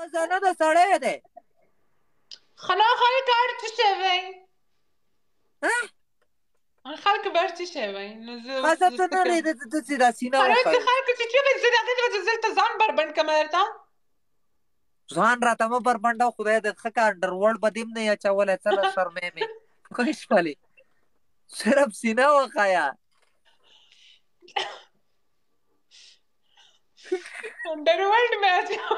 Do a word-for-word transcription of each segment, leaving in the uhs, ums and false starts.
خزانه د سړی دی. خلا خلک هر څه شوی. ها؟ خلک به هر څه شوی. نو زه خزانه نه لري د دې داسې نه. خلک خلک چې چېرې زه د دې زلت ځان بربند کوم درته. ځان راته مو بربند او خدای دې ښه کار در ورډ بدیم نه یا چول سره شرمې می. کوښښ پالي. صرف سینه وخایا. Under world में आ जाओ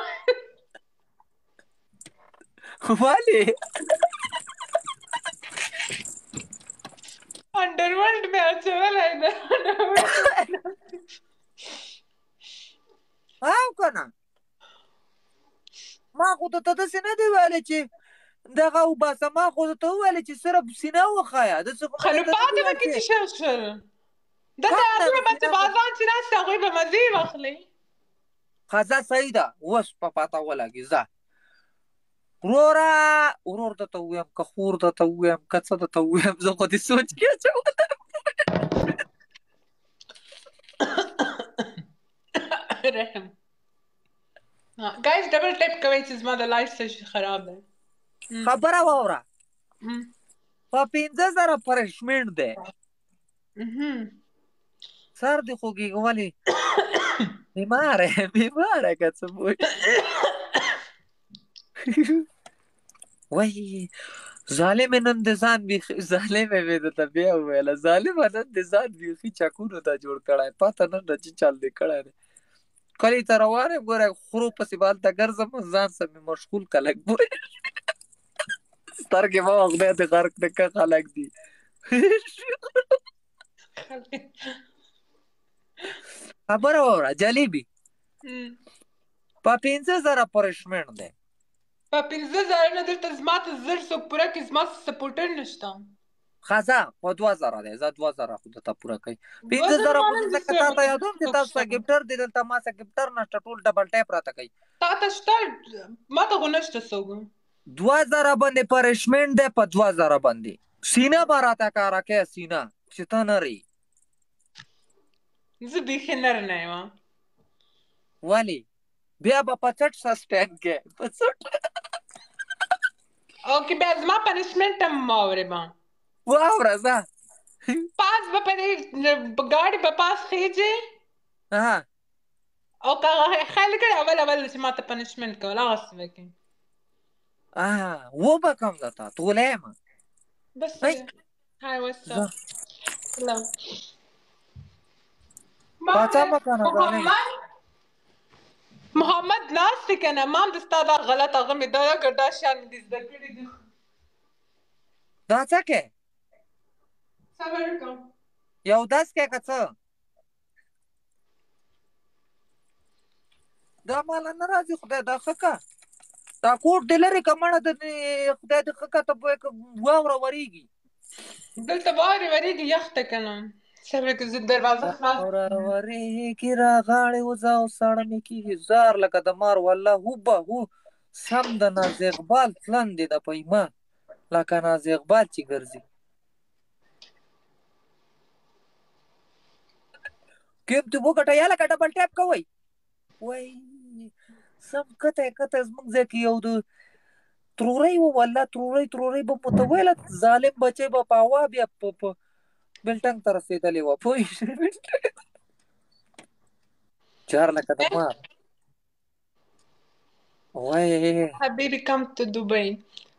वाले अंडर वर्ल्ड में आ जाओ वाला इधर हाँ कौना माँ को तो तथा सीना दे वाले ची दगा उबासा माँ को तो तो वाले ची सिर्फ सीना वो खाया तो खलुपात में किचन शर ده انا بس بعضان ناس تغيب مزيد اخلي خزا سيده وس پپاتا ولاګي ز ورورا ورور د تويم ک خور د تويم ک څه د تويم زه خو دې سوچ کې چا رحم ها ګايز ډبل ټیپ کوي چې زما د لایف سټایل خراب ده خبره وره په پنځه زره پرشمنټ ده سر دې خوږېږي ولې بیماره بیماره که څه بوی وایي ظالمې نن د ځان بیخي ظالمې مې درته بیا وویله ظالمه نن د ځان بیخي چکونو ته جوړ کړی پته نه ده چې چل دې کړی دی کلي ته روان یم ګوره خرو پسې به هلته ګرځم ځان سه مې مشغول که لږ بوی سترګې مه وه خدای دې غرق دې که خلک دي خبره واوره جالبي په پنځه زره پرشمېڼ دی په پنځه زره نه دلته زما ته زر څوک پوره کړي زما سپورټر نشته ښځه په دوه زره دی زه دوه زره خو درته پوره کوي پنځه زره خو ځکه تا ته یاد وم چې تاسو ته ګفټر دی دلته ما سه ګفټر نشته ټول ډبل ټایپ راته کوي تا ته شته ما ته خو نشته څوک دوه زره باندې پرشمېڼ دی په دوه زره باندې سینه به راته کاره کوي سینه چې ته نه ري زه بیخي نر نه یمه ولې بیا به په څټ سسپینډ کې په څټ اوکې بیا زما پنشمنټ هم مه اورې ما واوره ځه پاس به په دې ګاډي به پاس خیجې او که خیال کړې اول اول چې ما ته پنشمنټ کول هغه څه به کوې وبه کوم درته توله یمه بس هاي وسه سلام محمد محمد ناست کنه مام د ستا دا غلط هغه مې دا کړ دا شیان مې دې زده کړي دي دا څه کې صبر وکړه یو داس کې که څه دا ماله نه راځي خدای دا ښه که دا کوټ دې لرې که مړه دې خدای دې ښه که ته به واوره ورېږي دلته واورې ورېږي یخ ده که نه سمه که زه دروازه خلاصه ورې کې راغاړې وځه او ساړه مې کېږي زار لکه د مار والله هو به هو سم د ناز اقبال تلن دی د پیما لکه ناز اقبال چې ګرځي کیپ دې وګټه یا لکه ډبل ټیپ کوئ وای سم کته کته زموږ ځای کې یو د ترورۍ و والله ترورۍ ترورۍ به مو ته ویله ظالم بچی به په هوا بیا په بلټنګ ته رسېدلې وه پوه شوې چار لکه د مار وایې حبیبي کم تو دوبۍ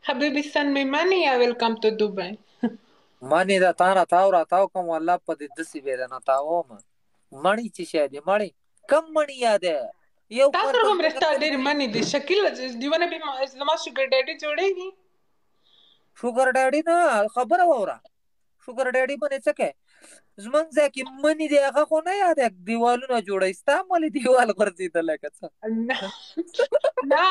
حبیبي سن مې منی یا ویلکم تو دوبۍ منی دا تا راتاو راتاو کوم والله په دې دسې بې رانه تاومه مړی چې شی دی مړی کم مړی یاد یو تا سره هم رښتا ډېرې منی دی شکیل دیونه بې زما شوګر ډیډي جوړېږي شوګر ډیډي نه خبره واوره شوګر ډیډي باندې څه کوي زموږ ځای کې مني دی هغه خو نه یاد دیوالونه جوړوي ستا مولې دیوال غورځېدلی که څه نه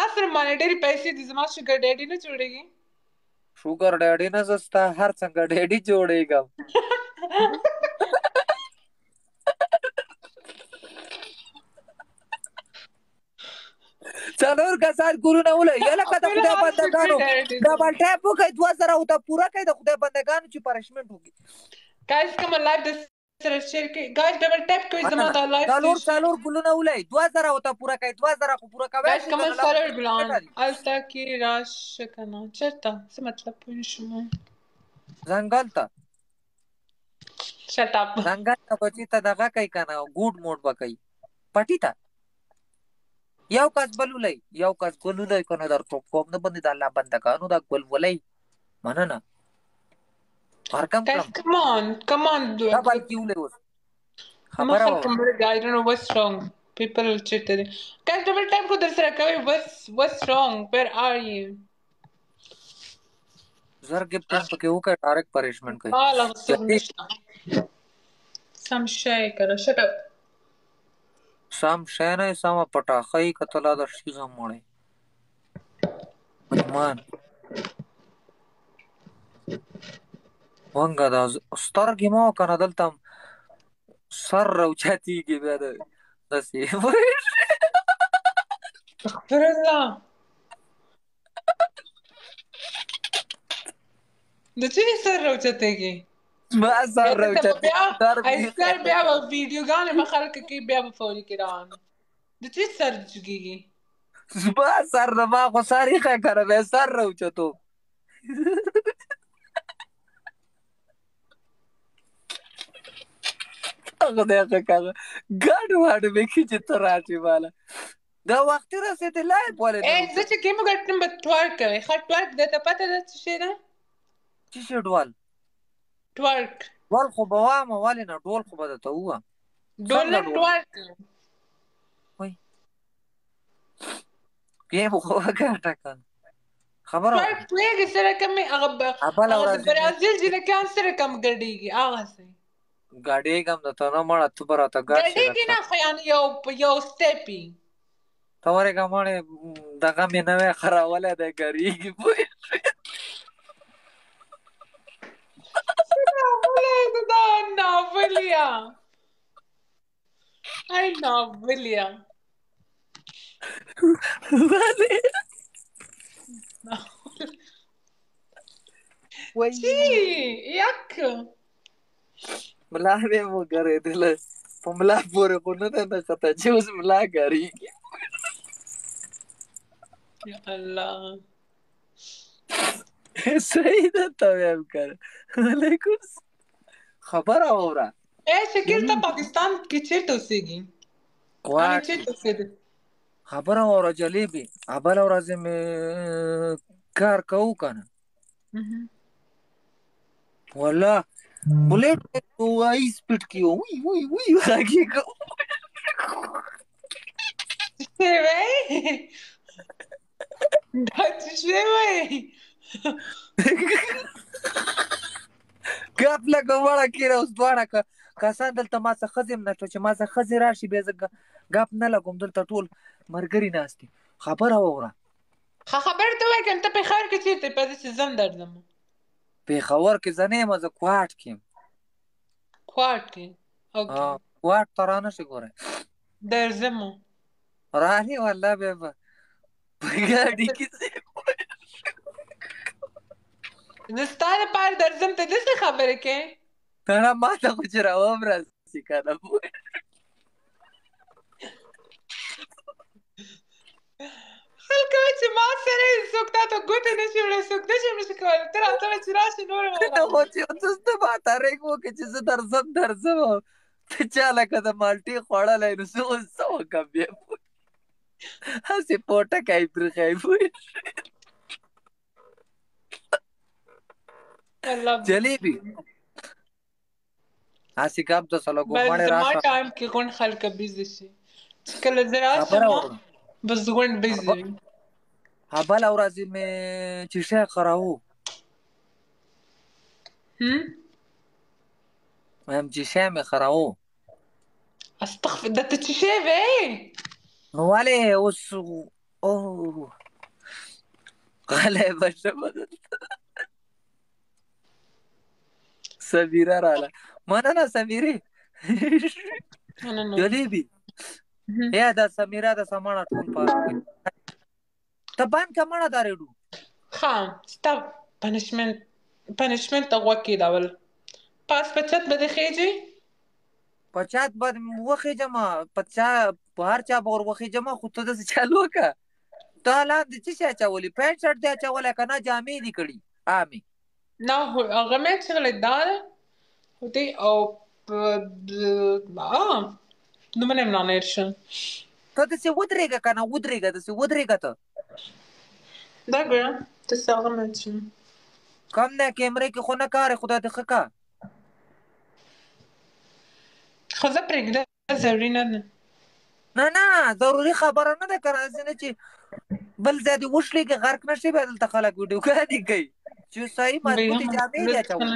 تا سره مانه ډېرې پیسې دي زما شوګر ډیډي نه جوړېږي شوګر ډیډي نه زه ستا هر څنګه ډیډي جوړېږم څلور کسان کورونه ولئ یله که د خدای بندګانو ډبل ټیپ وکړئ دوه زره او ته پوره کړئ د خدای بندګانو چې پرشمنټ وکړي शेअर के गाइस डबल टॅप क्विज जमत आहे लाईव्ह चालूर चालूर कुलू नवलय दो हज़ार होता पूरा काय दो हज़ार को पूरा का गाइस कमल सॉलिड ग्राउंड आज तक की राश करना चलता से मतलब पुश में जंगल था शट अप जंगल का बचीता दगा काय करना गुड मोड बकई पटीता याव कास बलुलय याव कास गोलुलय कोणादार कोप न बंद झाला बंद का अनुदा गोल बोलय म्हणा ना Guys, come on, come on, dude. I don't know what's wrong. People are cheating. Guys, double tap ko dusra kahi. What's what's wrong? Where are you? Zar gift to ke uka direct punishment kai. Allah subhanahu. Some shay karo. Shut up. Some shay na sama pata. Khai katala darshi zamone. Man. وانګه دا سترګې مو کنه دلته سر راوچاتېږي بیا داسې استغفرالله د چینې سر راوچاتېږي ما سر راوچاتېږي بیا به ویډیوګانې به خلکو کې بیا به فوري کې روان د چینې سر جګېږي زما سر نه ما خو سر ایښی کنه بیا سر راوچتو غداغه کاغه ګډ واډ وکي چې تراټي والا دا وخت رسېته لای بوله اې زه چې کوم ګټم په ټوارک کوي خا ټوارک د ته پته ده چې نه چې شډوال ټوارک ول خو بوامه ول نه ډول خو بده ته و ډول ټوارک وای بیا مو خو ګټه کان خبره ټوارک لګي سره کمه هغه برازیل جله کان سره کم ګډيږي هغه سي गाड़ी कम तो तो ना मरा तू पर आता गाड़ी की ना ख्याल यो यो स्टेपी तो वाले कमाने दागा में नवे खराब वाले दे गाड़ी की पूरी ना बोले तो ना ना बोलिया आई ना बोलिया वाले वही यक ملا به مو غره دل په ملا پورې کو نه ده کته چې اوس ملا غري یا الله سید تاویم کر علیکم خبر اوره اے شکل ته پاکستان کې چیرته اوسېږي کوه چیرته اوسېږي خبر اوره جلیبی ابل اورځه مې کار کوو کنه والله बुलेट तो आई स्पीड की हो वुई वुई वुई आगे को से भाई डच से भाई गप लगा वाला किरा उस द्वारा का कसा दल तमास खजम नष्ट छ मासा खजरा शी बे गप न लगम दल टोल मरगरी नास्ती खबर होरा खबर तो है कि انت بخير كثير تبدي زندر دم پیښور کې زنه ما ز کوټ کې کوټ کې اوګه کوټ ترانه شي ګوره درځم راهي والله به بغاډي کې نو ستاره پر درځم ته دې خبره کې ترا ما ته خجر عمر سي کنه خلکه چې ما سره سوکتا ته ګوتې نشي وړې سوکتا چې مې کوله تر هغه وخت چې راشي نور ما ته هو چې تاسو ته ما ته رېکو کې چې زه درځم درځم ته چا لکه د مالټي خوړلې نو څه څه وکبې هسې پټه کای پر خای وې جلیبی هسې کب د سلو ګوړې راځه ما ټایم کې کون خلک بيزي شي کله زراعت بس غوند بيزي هبل او راځي مې چې شي خراو هم مې چې شي مې خراو استغفر ده ته چې شي وي نو علي اوس او غلبه شمد سميره راله مانا نه سميري جليبي یا دا سمیرا دا سمانا ټول پاره ته بان کمانا دارېډو ها ستا پنشمنت پنشمنت ته وکی داول پاس پچت به د خېجی پچات بعد وخه جما پچا بهر چا بور وخه جما خو ته د چالو کا ته لا د چا چاولي پینټ شرټ دی چاوله کنه جامې دي کړي امي نه هغه مې شغله دار هدي او اه نو منم نه نشم ته د څه ودرېګه کنه ودرېګه د څه ودرېګه ته دا ګره ته څنګه مې شم کم نه کیمرې کې خو نه کار خدا دې خکا خزه پرېږده ضروري نه ده نه نه ضروري خبره نه ده که نه چې بل ځای دې وشلېږي غرق نه شي بیا دلته خلک ویډیوګانې کوي چې صحیح مضبوطې جامې دې اچولې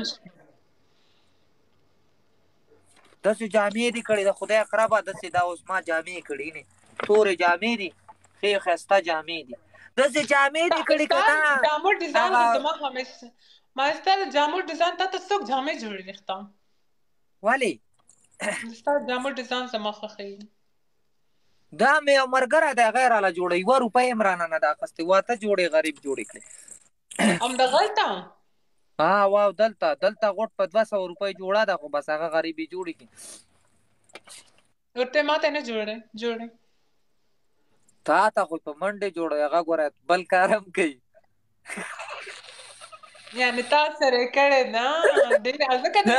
داسې جامې دې کړې د خدای اقربه داسې دا اوس ما جامې کړې نه تورې جامې دي ښې ښایسته جامې دي داسې جامې دې کړې که نه جامو ډیزاین زما همیشه ما ستا د جامو ډیزاین تا ته څوک جامې جوړې نښتا ولې ستا جامو ډیزاین زما خوښېږي دا مې یو ملګری دی هغه یې راله جوړوي یوه روپۍ یې هم رانه نه ده اخیستې واته جوړې غریب جوړې کړې همدغلته ها واو دلته دلته غوټ په دوه سوه روپۍ جوړه ده خو بس هغه غریب یې جوړې کړې ورته ما ته نه جوړې جوړې تا ته خو په منډې جوړوي هغه ګوره بل کار هم کوي یعنی تا سره کړې نه ډېر ازکه نه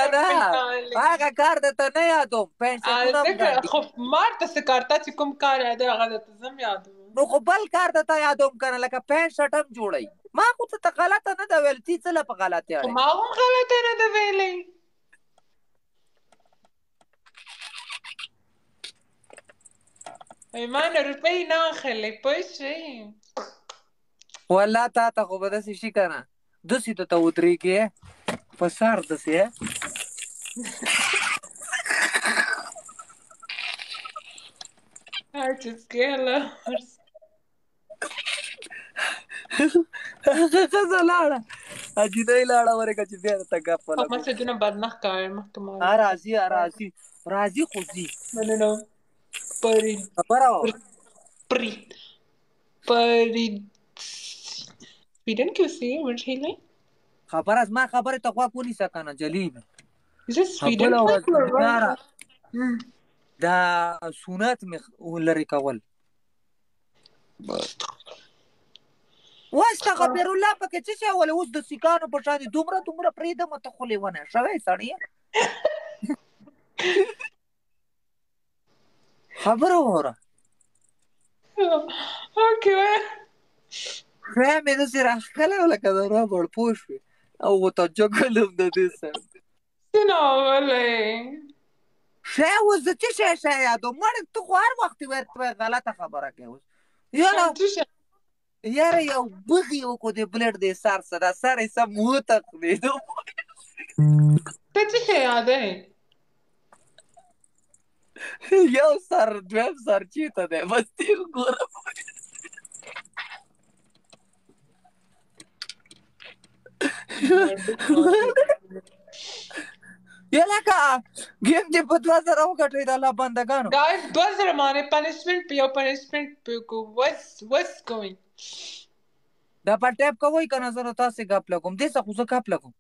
هغه کار درته نه یادوم پنسلونه خو مار ته څه کار ته چې کوم کار یاد هغه درته زه هم یادوم نو خو بل کار درته یادوم کنه لکه پینټ شرټ هم جوړوي ما خو ته غلطه نه ده ویلې تی څه له په غلطې اړې ما هم غلطه نه ده ویلې ایمانه روپۍ نه اخلې پوه شوې والله تا ته خو به داسې شي که نه دسي ته ودرېږې په سر دسې ښځه لاړه اجینۍ لاړه ورېږه چې بیا درته ګپ ولګوي سجونه بد نه ښکارې مخکې ما ها راځي ها راځي راځي خو ځي پری خبره پری پری سویډن کې اوسېږي وژلې خبره زما خبرې ته غوږ ونیسه که نه جلیب زه سویډن دا سونت مې لرې کول اوس تغفر الله پکې څه شی ولې اوس د سیکانو په شان دومره دومره پرېږدمه ته خو لیونه شوی سړی خبره وره اوکې خیا مې داسې راښکلی وه لکه د ربړ پوه شوې او ورته جګلم د دې سره څه ناولی شی اوس زه څه شی شی یادوم مړې ته خو هر وخت ورته غلطه خبره کوې اوس یاره یاره یو بغ یې وکړو د بلډ د سر څه دا سر یې سم وته خولېدو ته څه شی یادوې یو سر دویم سر چېرته دی بس تیر ګوره یا لکه ګیم دې په دوه زره وګټوي د الله بندګانو ګایز دوه زره باندې پنشمنټ یو پنشمنټ پکو وس کوینګ دا په ټیپ کوئ که نه زه نو تاسې ګپ لګوم دې څه خو زه ګپ لګوم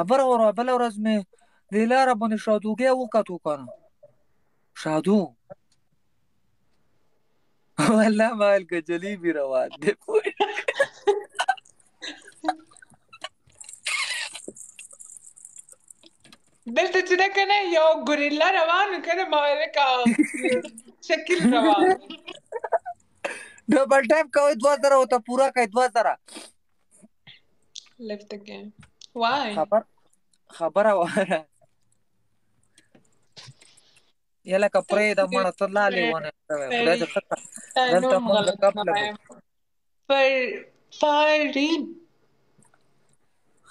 خبره وره بله ورځ مې دې لاره باندې شادوګۍ وکتو که نه شادو والله مال کا جلیبی روان دے دلته چې ده که نه یو ګوریلا روان و که نه ماویل کا شکل روان ډبل ټایم کوئ دوه زره ورته پوره کوئ دوه زره لفت again why خبر خبره وره یا لکه پرېږده مړه ته لالې ونه خدای دې ښه کړه دلته موږ د ګپ لګو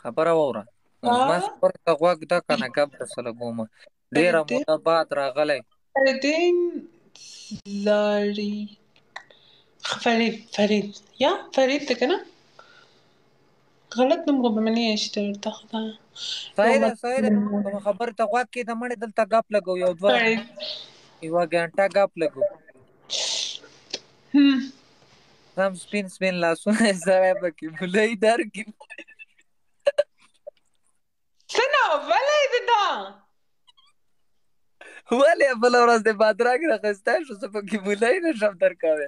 خبره واوره زما خبرې ته غوږ ده که نه ګپ درسه لګوم ډېره موده بعد راغلی فردین لاري فرید فرید یا فرید ده که نه غلط نوم خو به مې نه یشته ورته خدایه سایده سایده کومه خبرې ته غوږ کېږده مړې دلته ګپ لګو یو دوه یوه ګنټه ګپ لګو سم سپین سپین لاسونه یې سړی پکې بولۍ در کې څه ناولی ده دا ولې بله ورځ د بادرنګ راخیستی شو، زه پکې بولۍ نه شم درکوی.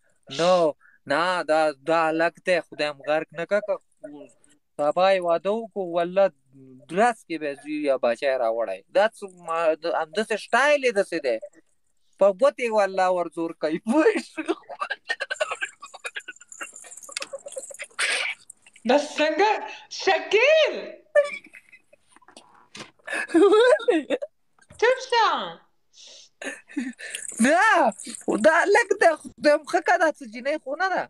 نو نه دا دا لکته خدایم غرق نه ککه، سبا یې واده وکړو والله درس کې به زوی یا بچی یې راوړی، داسې همداسې سټایل یې داسې دی، په ګوتې والله ورزور کوي. پوه شو داسې څنګه شکیل تبسه نه دا لک ده خدایم خکه، دا څه جینۍ خو نه ده،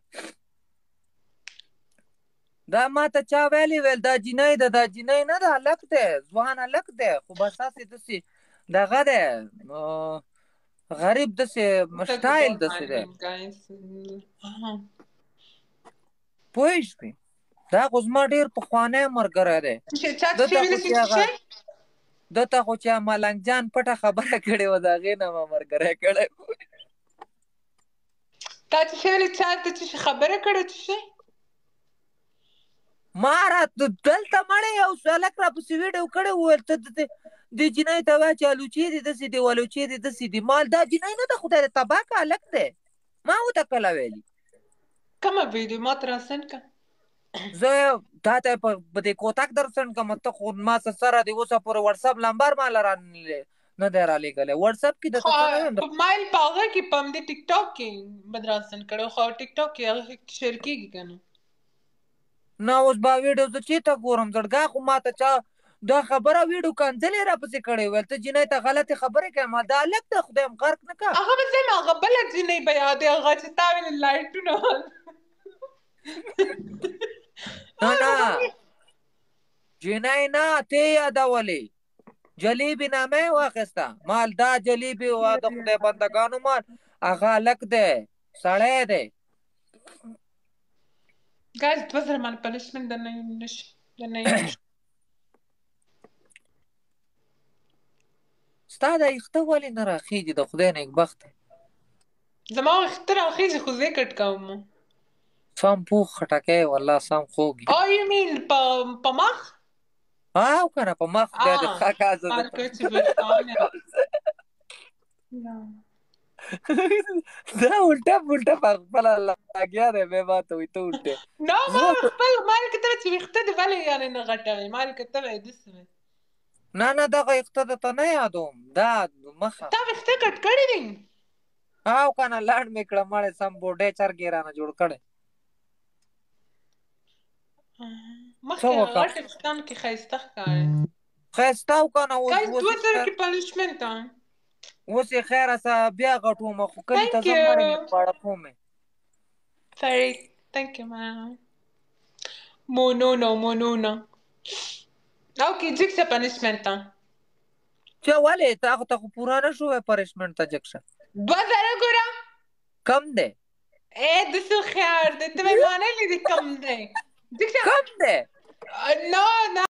دا ماته چا ویلي ویل دا جینۍ ده، دا جینۍ نه ده، هلک دی ځوان هلک دی، خو بس هسې داسې دغه دی غریب داسې سټایل داسې دی. پوه شوې دا خو زما ډېر پخوانی ملګری دی، ده ته خو چې ملنګ جان پټه خبره کړې وه، د هغې نه ما ملګری کړی. تا څه شی ویلې؟ چا ته څه شي خبره کړې؟ څه شی ما را دلته مړې یو هلک راپسې ویډیو کړی، وویل ته دې جینۍ ته وایه چې الوچې دې داسې دي، ولوچې دې داسې دي. ما دا جینۍ نه ده، خدای دې تباه که هلک دی. ما ورته کله ویلي کومه ویډیو ما ته راسنډ کړه، زه تا ته په دې کوتک در سند کوم، ته خو ما سره سره دې اوسه پورې وټسپ نمبر ما له نه دی رالیږلی، وټسپ کې درته مایل په هغه کې په همدې ټیک ټاک کې به در راسند کړی، خو ټیک ټاک کې هغه شیر کېږي که نه نه اوس به ویډیو زه چېرته ګورم زړګا، خو ما ته چا دا خبره ویډیو کنځلې راپسې کړې، ویل ته جینۍ ته غلطې خبرې کوې. ما دا هلک دی خدایم غرق نه کړه، هغه به ځم هغه بله جینۍ به یادې، هغه چې تا ویلې لایټونه نه نه جینۍ نه ته یې یادولې، جلیبي نامه یې واخیسته، مال دا جلیبي وه د خدای بندګانو مال، هغه هلک دی سړی دی. ګایز دوه زره مال پنشمنټ د نه شي د نه ستا دا ویښته ولې نه راخېږي؟ د خدای نه بخته زما ویښته راخېږي خو زه یې کټ کوم، سم پوخ خټکی والله سم خوږ. او یو میل په مخ او که نه په مخ بیا د خکه زه الټه پلټه په خپله لګیا دی، بیا ما ته وایي ته الټې نه ما خپل ما یې کتله چې ویښته دې ولې یعنې نه غټوې، ما یې کتله داسې وې نه نه دغه ویښته درته نه یادوم، دا مخه تا ویښته کټ کړي دي او که نه لنډ مې کړه مړې سم بوډۍ چرګ یې رانه جوړ کړی. مخکې هغه ټپستان کې ښایسته ښکاري ښایسته و که نه دوه زره کې پنشمنټ اوس یې خیر هسه بیا غټومه، خو کلي ته زه مړې مې خواړه کومې. سړی تنک یو مونونه مونونه او کې جګشه پنشمنټ چا ولې تا خو ته خو پوره نه شوې پنشمنټ ته جګشه دوه زره ګوره کم دی. ای دسو خیر دی ته مې مانلی دی کم دی. Come there. Uh, no, no.